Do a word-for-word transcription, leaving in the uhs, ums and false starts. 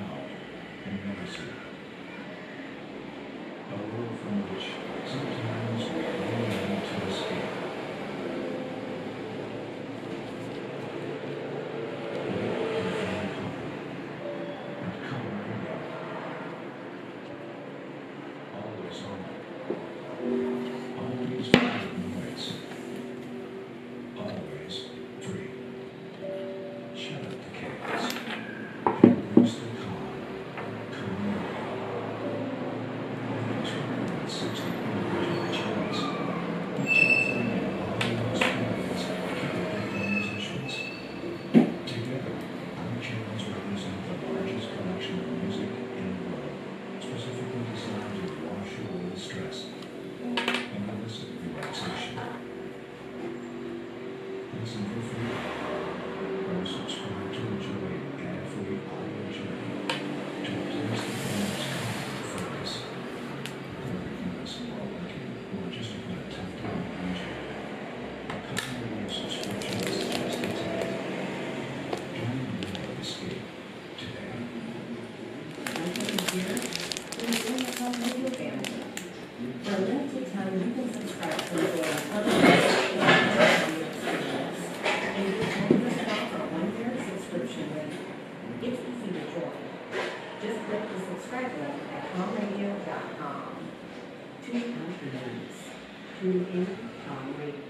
now and never sleep. A world from which sometimes we only need to escape. At Tom Radio dot com. Tune in to TomRadio.